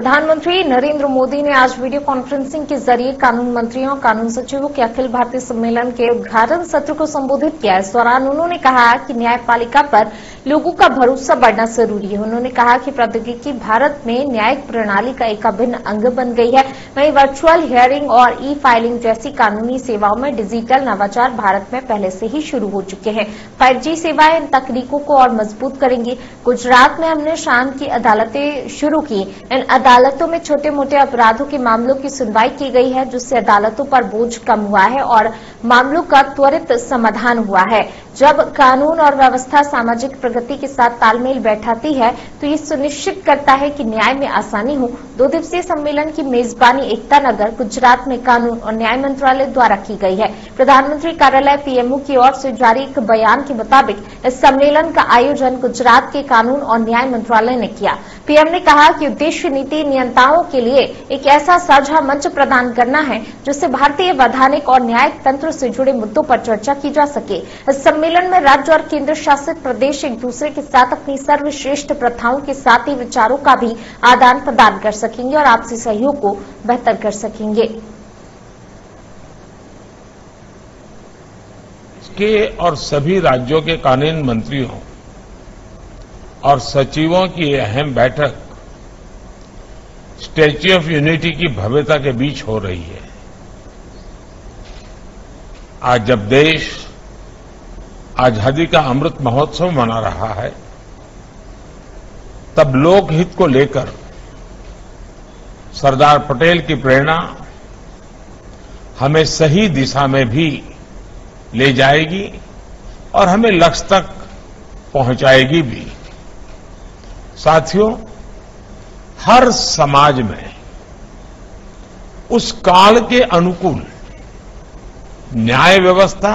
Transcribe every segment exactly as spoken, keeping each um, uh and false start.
प्रधानमंत्री नरेंद्र मोदी ने आज वीडियो कॉन्फ्रेंसिंग के जरिए कानून मंत्रियों और कानून सचिवों के अखिल भारतीय सम्मेलन के उद्घाटन सत्र को संबोधित किया। इस दौरान उन्होंने कहा कि न्यायपालिका पर लोगों का भरोसा बढ़ना जरूरी है। उन्होंने कहा कि प्रौद्योगिकी भारत में न्यायिक प्रणाली का एक अभिन्न अंग बन गई है। वहीं वर्चुअल हियरिंग और ई फाइलिंग जैसी कानूनी सेवाओं में डिजिटल नवाचार भारत में पहले से ही शुरू हो चुके हैं। फाइव जी सेवाएं इन तकनीकों को और मजबूत करेंगी। गुजरात में हमने शाम की अदालतें शुरू की। इन अदालतों में छोटे मोटे अपराधों के मामलों की सुनवाई की गई है, जिससे अदालतों पर बोझ कम हुआ है और मामलों का त्वरित समाधान हुआ है। जब कानून और व्यवस्था सामाजिक प्रगति के साथ तालमेल बैठाती है तो ये सुनिश्चित करता है कि न्याय में आसानी हो। दो दिवसीय सम्मेलन की मेजबानी एकता नगर गुजरात में कानून और न्याय मंत्रालय द्वारा की गई है। प्रधानमंत्री कार्यालय पीएम की ओर से जारी एक बयान के मुताबिक इस सम्मेलन का आयोजन गुजरात के कानून और न्याय मंत्रालय ने किया। पीएम ने कहा कि उद्देश्य नीति नियंताओं के लिए एक ऐसा साझा मंच प्रदान करना है जिससे भारतीय वैधानिक और न्यायिक तंत्र से जुड़े मुद्दों पर चर्चा की जा सके। इस सम्मेलन में राज्य और केंद्र शासित प्रदेश एक दूसरे के साथ अपनी सर्वश्रेष्ठ प्रथाओं के साथ ही विचारों का भी आदान प्रदान कर सकेंगे और आपसी सहयोग को बेहतर कर सकेंगे। के और सभी राज्यों के कानून मंत्रियों और सचिवों की अहम बैठक स्टेट्यू ऑफ यूनिटी की भव्यता के बीच हो रही है। आज जब देश आजादी का अमृत महोत्सव मना रहा है, तब लोकहित को लेकर सरदार पटेल की प्रेरणा हमें सही दिशा में भी ले जाएगी और हमें लक्ष्य तक पहुंचाएगी भी। साथियों, हर समाज में उस काल के अनुकूल न्याय व्यवस्था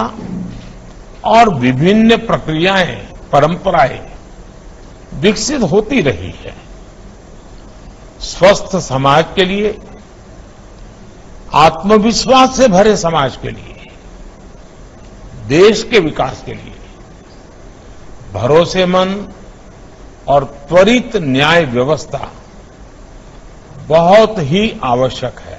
और विभिन्न प्रक्रियाएं, परंपराएं विकसित होती रही है। स्वस्थ समाज के लिए, आत्मविश्वास से भरे समाज के लिए, देश के विकास के लिए भरोसेमंद और त्वरित न्याय व्यवस्था बहुत ही आवश्यक है।